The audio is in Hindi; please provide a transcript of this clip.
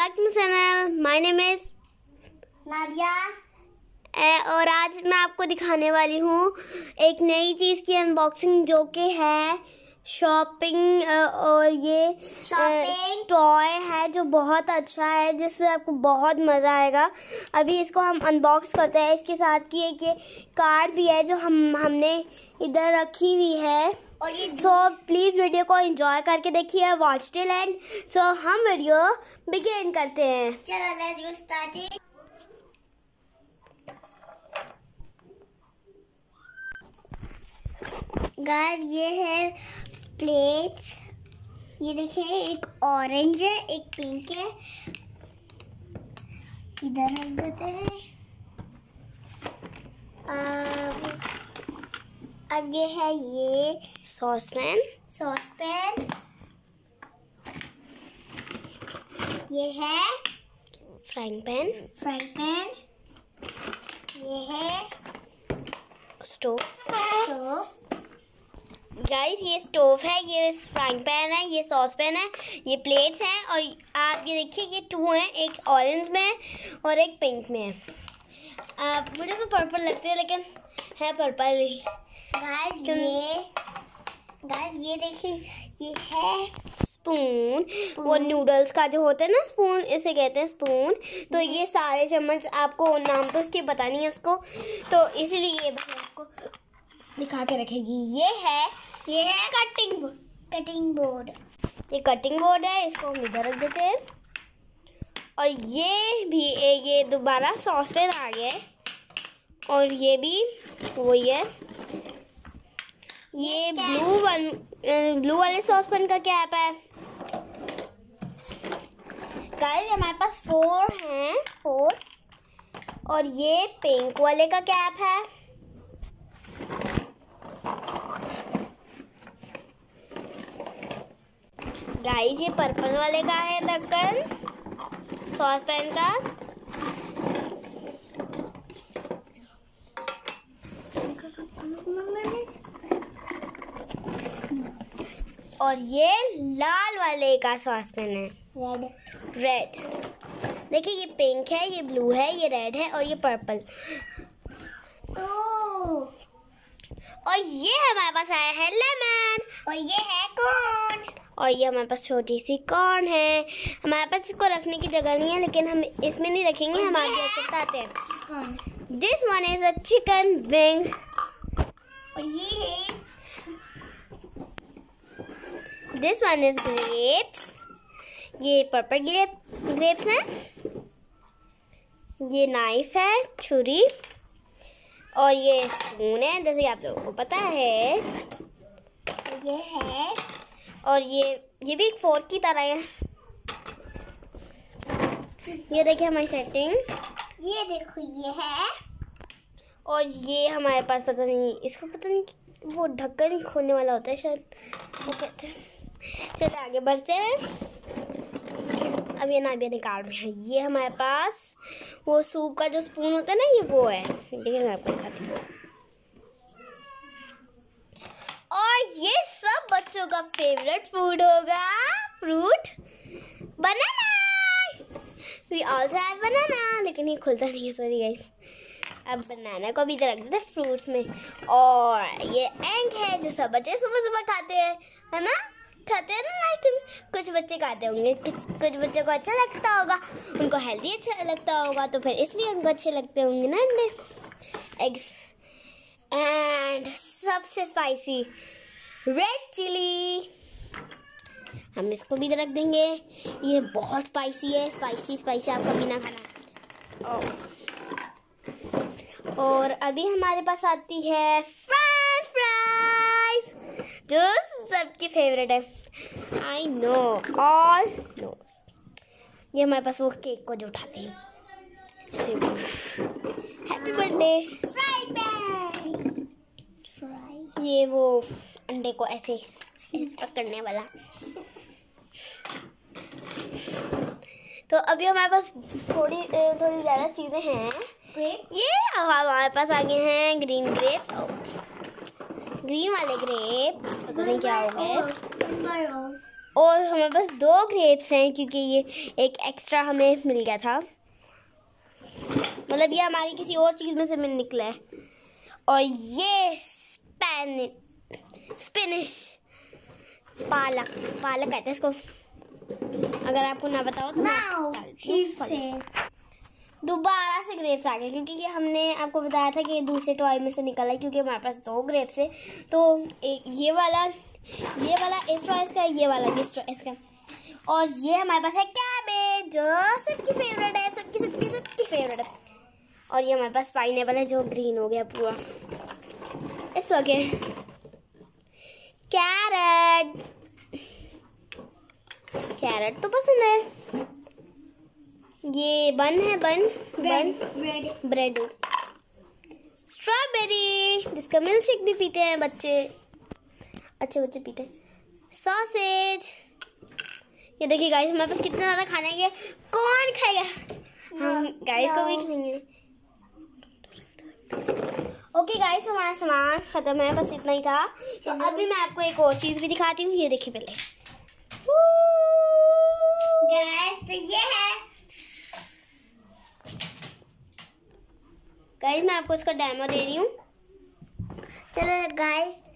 Back to my channel. My name is Nadia और आज मैं आपको दिखाने वाली हूँ एक नई चीज़ की अनबॉक्सिंग जो कि है शॉपिंग। और ये टॉय है जो बहुत अच्छा है, जिसमें आपको बहुत मज़ा आएगा। अभी इसको हम अनबॉक्स करते हैं। इसके साथ की एक ये कार्ड भी है जो हमने इधर रखी हुई है। और ये सो प्लीज़ वीडियो को एंजॉय करके देखिए, वॉच टिल एंड। सो हम वीडियो बिगिन करते हैं। चलो लेट्स गेट स्टार्टेड। गाइस ये है प्लेट्स, ये देखिए एक ऑरेंज है, एक पिंक है, इधर रख देते हैं। आगे है ये सॉस पैन, ये है फ्राइंग पैन, ये है स्टोव। गाइस ये स्टोव है, ये फ्राइंग पैन है, ये सॉस पैन है, ये प्लेट्स हैं। और आप ये देखिए ये 2 हैं, एक ऑरेंज में है और एक पिंक में है। मुझे तो पर्पल लगती है लेकिन है पर्पल ही। गाइस ये देखिए ये है स्पून, वो नूडल्स का जो होता है ना स्पून, इसे कहते हैं स्पून। तो ये सारे चम्मच, आपको नाम तो इसके पता नहीं है उसको, तो इसीलिए ये आपको दिखा के रखेगी। ये है कटिंग बोर्ड, ये कटिंग बोर्ड है, इसको हम इधर रख देते हैं। और ये दोबारा सॉस पैन आ गया है। और ये भी वही है, ये ब्लू वाले सॉस पैन का कैप है। गाइस हमारे पास 4 हैं, 4। और ये पिंक वाले का कैप है। गाइस ये पर्पल वाले का है ढक्कन सॉस पैन का। और ये लाल वाले का सॉस पैन है, रेड। देखिए ये पिंक है, ये ब्लू है, ये रेड है और ये पर्पल। और ये हमारे पास आया है लेमन, और ये है कॉर्न, और ये हमारे पास छोटी सी कॉर्न है। हमारे पास इसको रखने की जगह नहीं है लेकिन हम इसमें नहीं रखेंगे, हम आगे बताते हैं। This one is a chicken wing. और ये है दिस वन इज ग्रेप्स, ये पर्पल ग्रेप्स हैं। ये नाइफ है, छुरी। और ये स्पून है, जैसे आप लोगों को पता है ये है। और ये भी एक फोर्क की तरह है। ये देखिए हमारी सेटिंग, ये देखो ये है। और ये हमारे पास पता नहीं, इसको पता नहीं, वो ढक्कन खोलने वाला होता है शायद, वो कहते हैं। चलो आगे बढ़ते हैं। अब ये नाबिया निकाल में है। ये हमारे पास वो सूप का जो स्पून होता है ना, ये वो है। देखिए मैं आपको दिखाती हूँ। और ये सब बच्चों का फेवरेट फूड होगा, fruit banana. We also have banana, लेकिन ये खुलता नहीं है, सॉरी गाइस। अब बनाना को भी इधर रख देते हैं फ्रूट्स में। और ये एग है जो सब बच्चे सुबह सुबह खाते हैं, है ना, खाते हैं ना नाश्ते में। कुछ बच्चे खाते होंगे, कुछ बच्चों को अच्छा लगता होगा, उनको हेल्दी अच्छा लगता होगा, तो फिर इसलिए उनको अच्छे लगते होंगे ना अंडे, एग्स। एंड सबसे स्पाइसी रेड चिली, हम इसको भी रख देंगे। ये बहुत स्पाइसी है, स्पाइसी आपका बिना खाना। और अभी हमारे पास आती है फ्रेंच फ्राइज जो सबकी फेवरेट है, आई नो ऑल नोस। ये हमारे पास वो केक को जो उठाते हैं, हैप्पी बर्थडे फ्राई पैन, ये वो अंडे को ऐसे पकड़ने वाला। तो अभी हमारे पास थोड़ी ज़्यादा चीज़ें हैं। ये हमारे पास आगे हैं ग्रीन वाले ग्रेप्स, पता नहीं क्या हो गए। और हमारे पास 2 ग्रेप्स हैं क्योंकि ये एक एक्स्ट्रा हमें मिल गया था, मतलब ये हमारी किसी और चीज़ में से मिल निकला है। और ये स्पिनिश पालक कहते हैं इसको, अगर आपको ना बताओ तो दोबारा से ग्रेप्स आ गए क्योंकि ये हमने आपको बताया था कि दूसरे टॉय में से निकला है क्योंकि हमारे पास 2 ग्रेप्स है। तो एक ये वाला इस टॉयस का, ये वाला इस टॉयस का, और ये हमारे पास है कैबेज जो सबकी फेवरेट है, सबकी फेवरेट है। और ये हमारे पास पाइनएप्पल है जो ग्रीन हो गया पूरा, इट्स ओके। कैरेट तो पसंद है। ये बन है, ब्रेड। स्ट्रॉबेरी जिसका मिल्कशेक भी पीते हैं बच्चे, अच्छे बच्चे पीते हैं। सॉसेज, ये देखिए गाइस हमारे पास कितना ज़्यादा खाना है, कौन खाएगा? हम गाइस को भी खिलाएंगे। ओके गाइस हमारा सामान ख़त्म है, बस इतना ही था। तो अभी मैं आपको एक और चीज़ भी दिखाती हूँ, ये देखिए पहले गाइस, तो ये है गाइस, मैं आपको इसका डेमो दे रही हूँ। चलो गाइस।